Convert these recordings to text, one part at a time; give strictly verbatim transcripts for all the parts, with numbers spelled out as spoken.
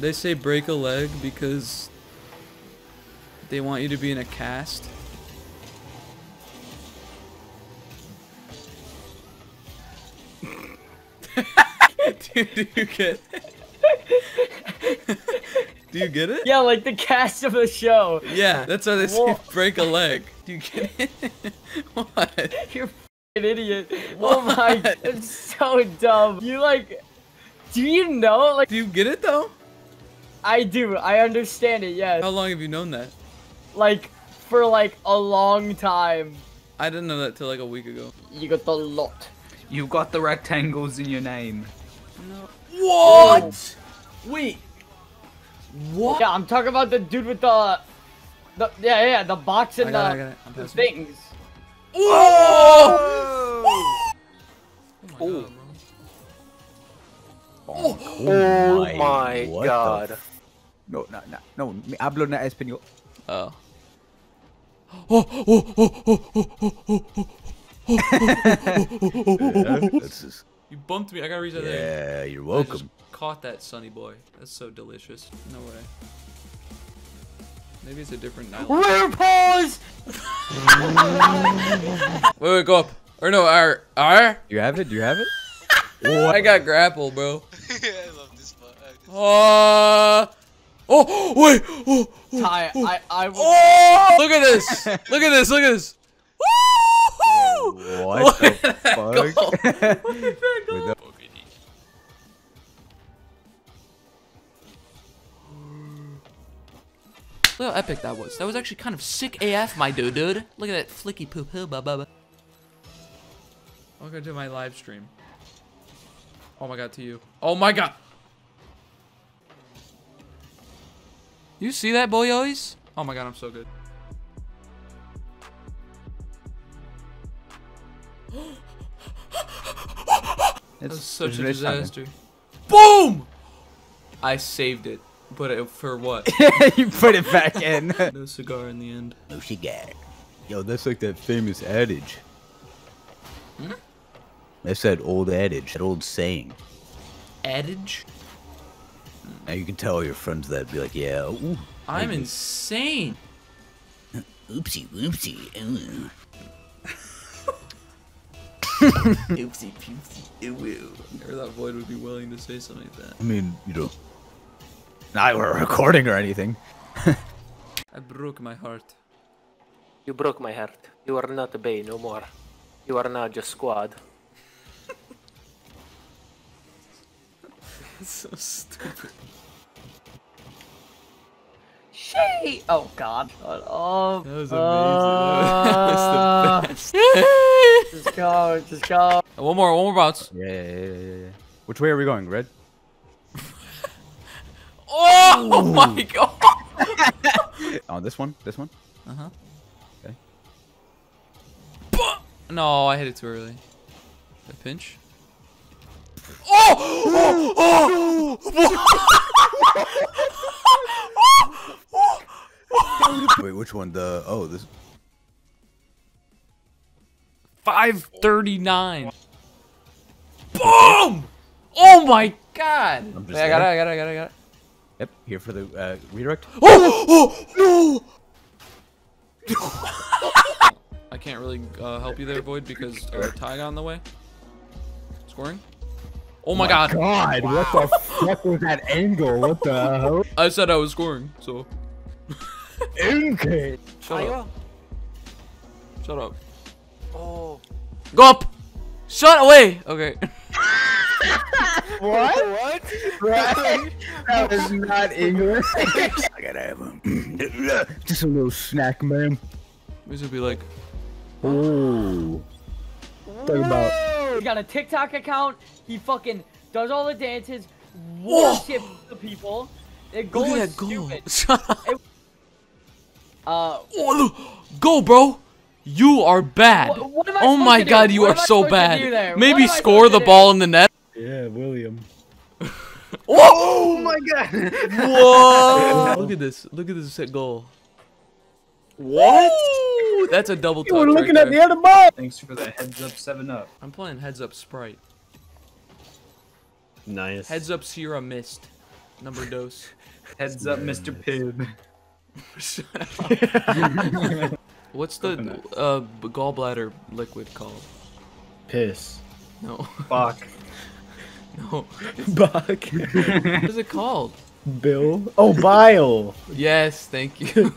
They say break a leg because they want you to be in a cast. Dude, do you get it? Do you get it? Yeah, like the cast of the show. Yeah, that's why they Whoa. say break a leg. Do you get it? What? You're an idiot. What? Oh my, that's so dumb. You like, do you know? Like, do you get it though? I do. I understand it. Yes. How long have you known that? Like, for like a long time. I didn't know that till like a week ago. You got the lot. You got the rectangles in your name. No. What? Whoa. Wait. What? Yeah, I'm talking about the dude with the, the yeah, yeah, the box and I the, it, the things. Whoa! Oh! Oh my god. Oh, oh my, my what god. The f no, no, no, no, me hablo na español. Oh. Oh, oh, oh, oh, oh, oh, oh, oh. You bumped me. I gotta reach out there. Yeah, you're welcome. I just caught that, Sonny boy. That's so delicious. No way. Maybe it's a different night. We're paused. Wait, wait, go up. Or no, R. R. You have it. Do you have it? Oh, I got grapple, bro. Yeah, I love this part. Uh, oh, wait. Oh, oh, Tye, oh. I, I. Will... Oh, look at this. Look at this. Look at this. What Look the at fuck? That goal. Look at that goal. Look how epic that was. That was actually kind of sick A F, my dude, dude. Look at that flicky poo poo, ba ba ba. Welcome to my live stream. Oh my god, to you. Oh my god. You see that, boyoys? Oh my god, I'm so good. That was such a disaster. Boom! I saved it. But it, for what? You put it back in. No cigar in the end. No cigar. Yo, that's like that famous adage. Hmm? That's that old adage, that old saying. Adage? Now you can tell all your friends that, be like, yeah. Ooh, I'm maybe. Insane. Oopsie, oopsie. Ooh. Oopsie, poopsie, ew. Never thought VoiD would be willing to say something like that. I mean, you know, not we're recording or anything. I broke my heart. You broke my heart. You are not a bay no more. You are now just squad. That's so stupid. Shay! Oh god. Oh. That was amazing. Uh... That was the best. Just go, just go. One more, one more bounce. Yeah, yeah, yeah, yeah, yeah. Which way are we going, Red? Oh, oh my god! Oh, this one, this one. Uh huh. Okay. No, I hit it too early. A pinch. Oh! Oh! Oh! Wait, which one? The oh, this. five thirty-nine. Boom! Oh my god! I'm just Wait, I got it, I got it, I got it, I got it. Yep, here for the uh, redirect. Oh! Oh! No! I can't really uh, help you there, VoiD, because uh, Tye on the way. Scoring? Oh my, my god! God, wow. What the fuck was that angle? What the hell? I said I was scoring, so. Okay. Shut up. Shut up. Oh. Go up! Shut away! Okay. What? What? Right? That was not English. I gotta have a just a little snack, man. We should be like, oh. Talking about. He got a TikTok account. He fucking does all the dances. Worship the people. The goal Look at that goal. Shut up. It... Uh. Oh, look. Go, bro. You are bad. What, what oh my god, you what are so bad. Maybe score the ball in the net. Yeah, William. Oh my god. Whoa. Look at this. Look at this set goal. What? Ooh, that's a double touch. You were looking right at there. The other ball. Thanks for the heads up seven up. I'm playing heads up Sprite. Nice. Heads up Sierra Mist. number dos. Heads up, Mister Pibb. Shut up. What's the uh, gallbladder liquid called? Piss. No. Fuck. No. Buck. What is it called? Bill? Oh, bile! Yes, thank you.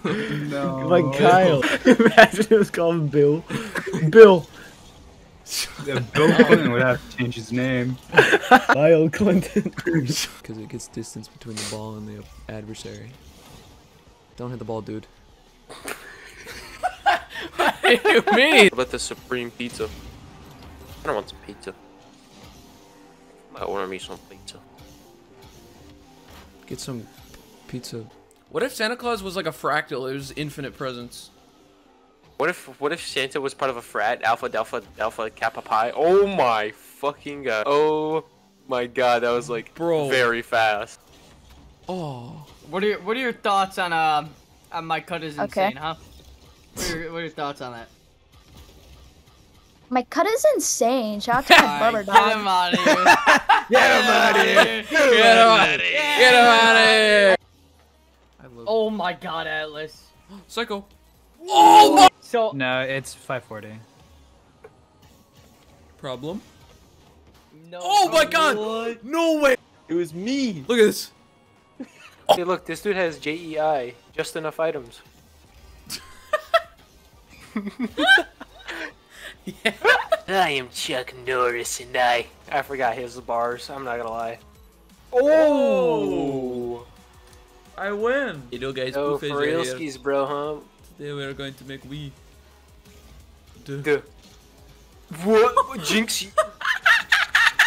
No. Like Kyle. Imagine it was called Bill. Bill. Yeah, Bill Clinton would have to change his name. Bile Clinton. Because it gets distance between the ball and the adversary. Don't hit the ball, dude. What do you mean? What about the supreme pizza? I don't want some pizza. I order me some pizza. Get some pizza. What if Santa Claus was like a fractal? It was infinite presents. What if what if Santa was part of a frat? Alpha, Delpha, Delpha, Kappa Pi. Oh my fucking god. Oh my god, that was like Bro. very fast. Oh. What are your, what are your thoughts on uh on my cut is insane, okay. huh? What are, your, what are your thoughts on that? My cut is insane. Shout out to my brother, dog. Get him out of here. Get him out of here. Get him out of here. Get him out of here. Oh my god, Atlas. Psycho. Oh my. So no, it's five forty. Problem? No. Oh my god. What? No way. It was me. Look at this. Hey, look, this dude has J E I. Just enough items. Yeah. I am Chuck Norris, and I I forgot his bars. I'm not gonna lie. Oh, I win. You know, guys, oh, for realskies, bro, huh? Today we are going to make Wii. Duh. Duh. What? Jinx?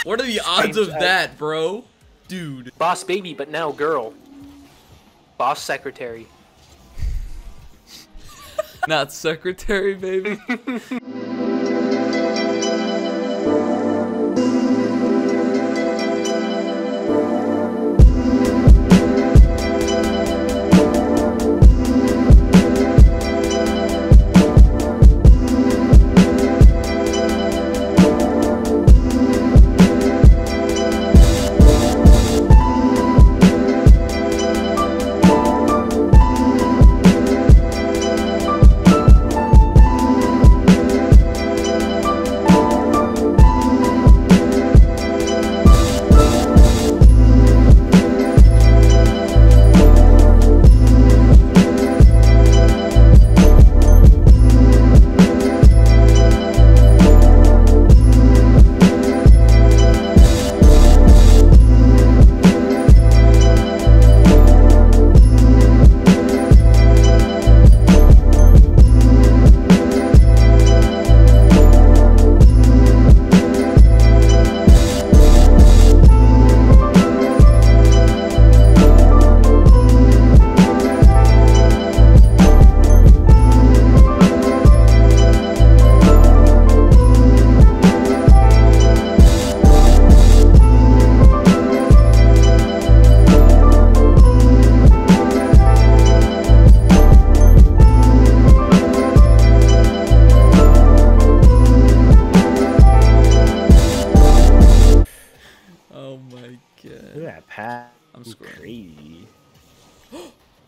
What are the odds of that, bro? Dude. Boss baby, but now girl. Boss secretary. Not secretary, baby.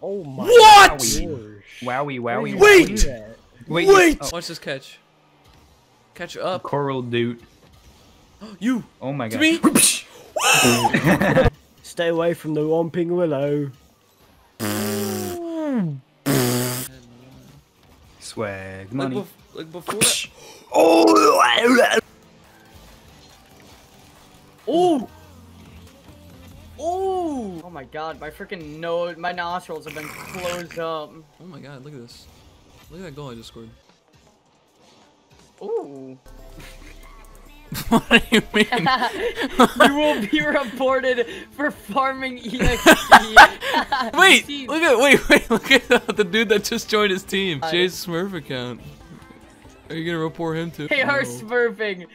Oh my what? Wowie, wowie, wowie. Wait! Wait! Wait. Oh. Watch this catch. Catch up. Coral dude. You! Oh my god. To me? Stay away from the Whomping Willow. Swag money. Like, bef like before that. Oh! Oh! Oh! Oh my god, my freaking nose, my nostrils have been closed up. Oh my god, look at this. Look at that goal I just scored. Ooh. What do you mean? You will be reported for farming E X P. Wait, look at, wait, wait, look at the, the dude that just joined his team. Uh, Jay's Smurf account. Are you gonna report him too? They are no. Smurfing.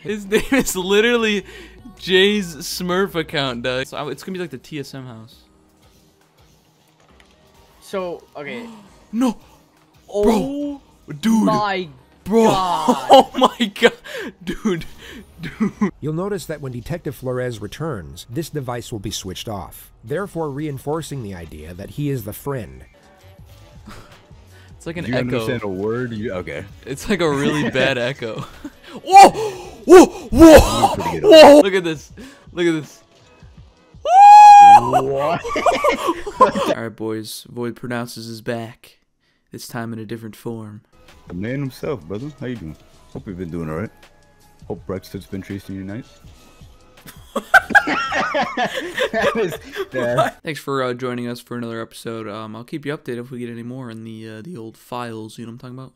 His name is literally Jay's Smurf account, dude. So it's gonna be like the T S M house. So okay. No. Oh, bro, dude. My bro. God. Oh my god, dude. You'll notice that when Detective Flores returns, this device will be switched off, therefore reinforcing the idea that he is the friend. It's like an you echo. You understand a word? You, okay. It's like a really bad echo. Whoa! Whoa! Whoa! Whoa! Look at this. Look at this. Alright, boys. VoiD pronounces his back. This time in a different form. The man himself, brother. How you doing? Hope you've been doing alright. Hope Brexit's been treating you nice. That is bad. Thanks for uh, joining us for another episode. Um, I'll keep you updated if we get any more in the uh, the old files. You know what I'm talking about?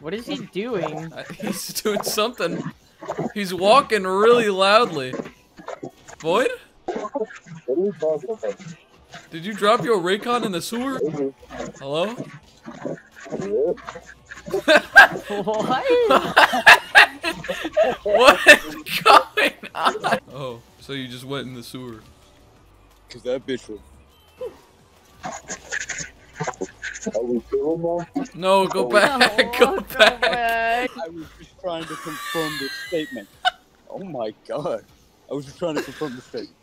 What is he doing? He's doing something. He's walking really loudly. VoiD? Did you drop your Raycon in the sewer? Hello? What? What is going on? Oh, so you just went in the sewer. Cause that bitch was... No, go back, no, go, go back. back. I was just trying to confirm this statement. Oh my god. I was just trying to confirm the statement.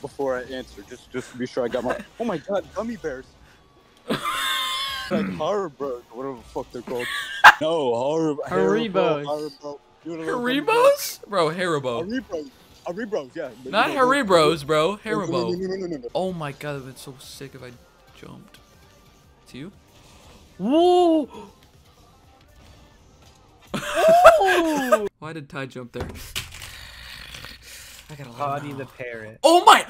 Before I answer, just, just to be sure I got my... Oh my god, gummy bears. Like horror birds, whatever the fuck they're called. No, horror... Haribos. Haribo, Haribo, Haribos? Bro, Haribo. Haribos. Haribos, yeah. Not Haribos, bro. Haribo. No, no, no, no, no, no. Oh my god, that would have been so sick if I... jumped. It's you? Whoa! Whoa! Why did Tye jump there? I gotta body the parrot. Oh my!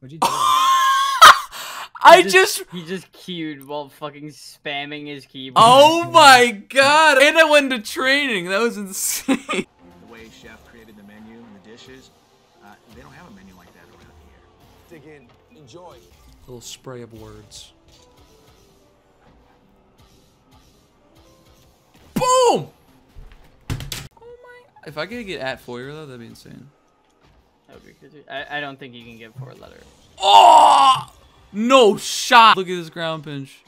What'd you do? I he just, just. He just queued while fucking spamming his keyboard. Oh my god! And I went to training. That was insane. The way Chef created the menu and the dishes, uh, they don't have a menu like that around here. Dig in. Enjoy. Little spray of words. Boom! Oh my! If I could get at four though, that'd be insane. I, I don't think you can get four letter. Oh! No shot! Look at this ground pinch.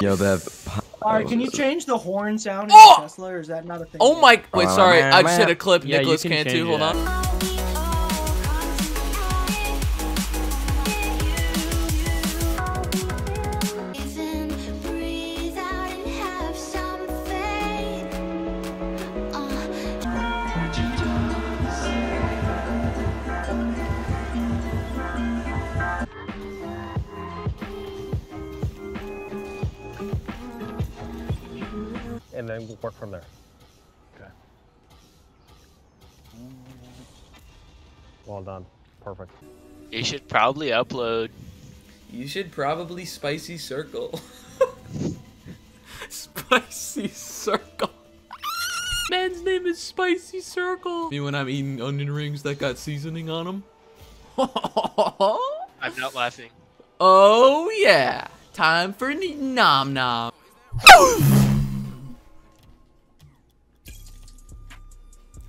Yo, that. Alright, can you change the horn sound in oh! Tesla, or is that not a thing? Oh my! Wait, sorry, I just hit a clip. Yeah, Nicholas Cantu. Hold on. It. And then we'll work from there. Okay. Well done. Perfect. You should probably upload. You should probably spicy circle. Spicy circle. Man's name is Spicy Circle. Me when I'm eating onion rings that got seasoning on them. I'm not laughing. Oh yeah. Time for nom nom.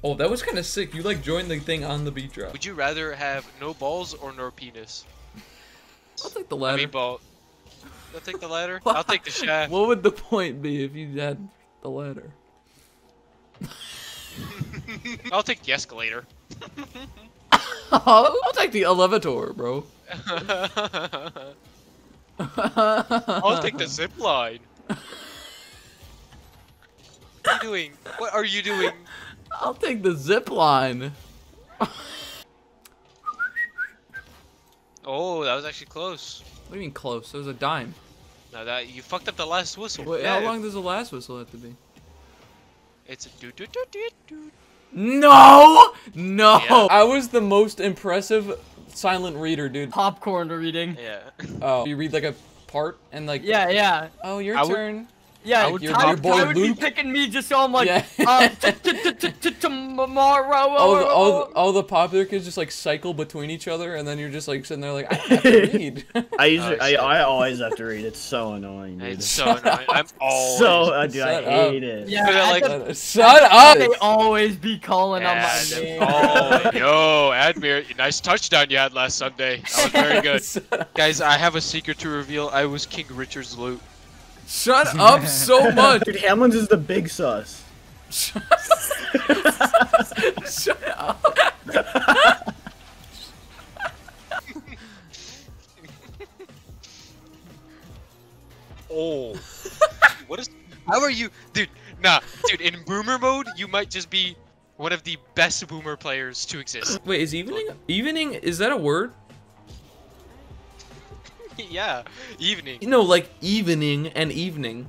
Oh, that was kind of sick. You like joined the thing on the beat drop. Would you rather have no balls or no penis? I'll take the latter. I mean, ball. I'll take the latter. I'll take the shaft. What would the point be if you had the latter? I'll take the escalator. I'll take the elevator, bro. I'll take the zip line. What are you doing? What are you doing? I'll take the zip line. Oh, that was actually close. What do you mean close? There was a dime. No, that you fucked up the last whistle. Wait, yeah. How long does the last whistle have to be? It's a doo doo doo doo doo. No, no. Yeah. I was the most impressive silent reader, dude. Popcorn reading. Yeah. Oh, you read like a part and like. Yeah, yeah. Oh, your I turn. Yeah, I would, your, I would, your boy I would be picking me just so I'm like, yeah. uh, t t t t t tomorrow. All the, all, the, all the popular kids just like cycle between each other, and then you're just like sitting there like, I have to read. I usually, I, I always have to read. It's so annoying. Dude. It's so annoying. I'm always so uh, dude, I hate up. it. Yeah, like, the, shut up. They always be calling yeah, on my name. Oh, yo, Admir, nice touchdown you had last Sunday. That was very good. Guys, I have a secret to reveal. I was King Richard's loot. Shut up so much. Dude, Hamlin's is the big sauce. Shut up. Oh. What is. How are you. Dude, nah. Dude, in boomer mode, you might just be one of the best boomer players to exist. Wait, is evening. Evening. Is that a word? Yeah, evening. You know, like evening and evening.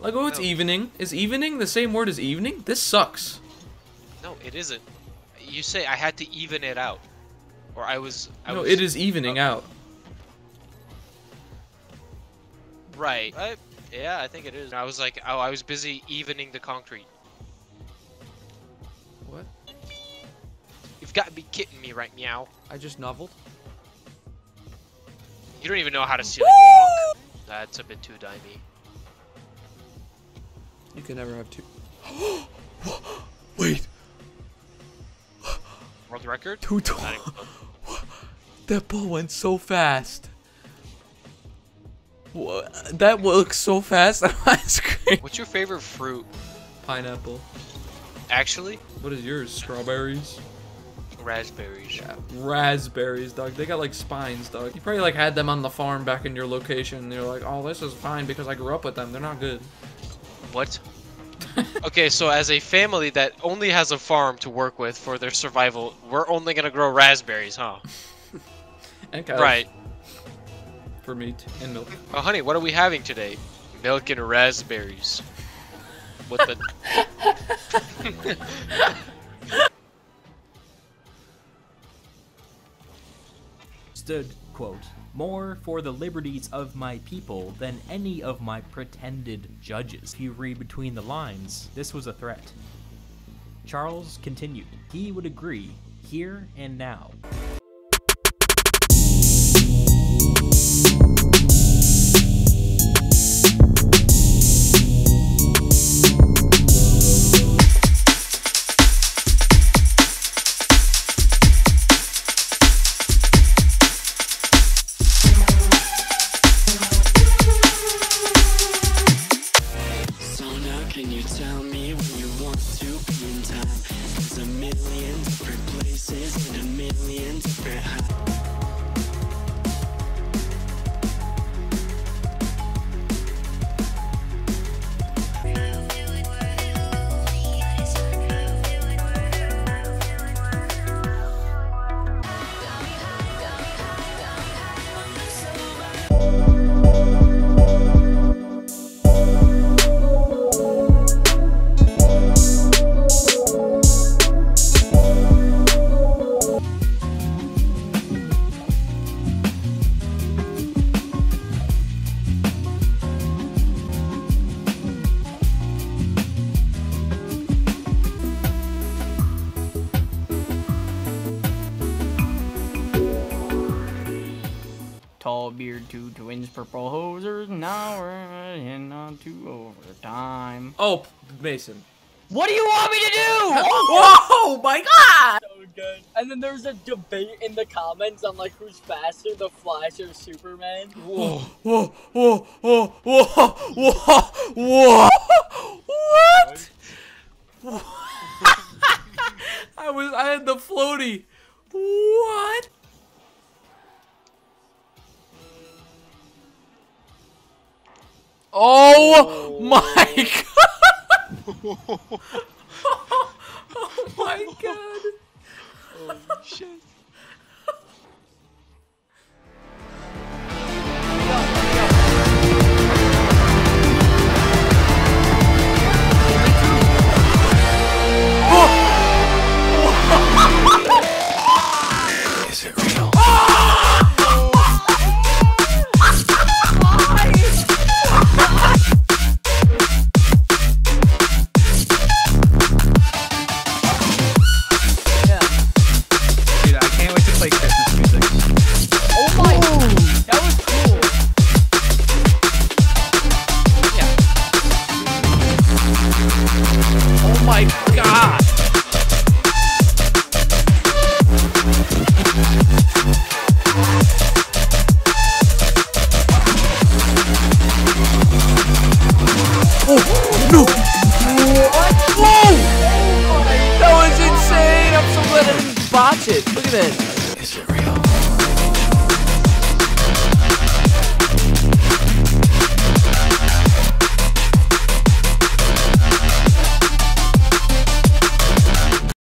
Like, oh, it's no. evening. Is evening the same word as evening? This sucks. No, it isn't. You say I had to even it out, or I was. I no, was, it is evening uh, out. Right. I, yeah, I think it is. I was like, oh, I was busy evening the concrete. What? You've got to be kidding me, right, meow? I just noveled. You don't even know how to ceiling walk. That's a bit too dimey. You can never have two. Wait. World record? Two tall. That ball went so fast. That looks so fast on my screen. What's your favorite fruit? Pineapple. Actually? What is yours? Strawberries? Raspberries. Yeah, raspberries, dog. They got like spines, dog. You probably like had them on the farm back in your location, and you're like, oh, this is fine because I grew up with them. They're not good. What? Okay, so as a family that only has a farm to work with for their survival, we're only gonna grow raspberries, huh? And cows. Right. For meat and milk. Oh, honey, what are we having today? Milk and raspberries. What the? Stood, quote, more for the liberties of my people than any of my pretended judges. If you read between the lines, this was a threat. Charles continued, he would agree here and now. Tall beard, two twins, purple hosers, now we're in on two overtime. Oh, Mason. What do you want me to do? Oh, whoa, my God! So good. And then there's a debate in the comments on like who's faster, the Flash or Superman. Whoa, whoa, whoa, whoa, whoa, whoa, whoa. What? What? I was, I had the floaty. What? Oh, oh my God! Oh, oh my God! Oh shit!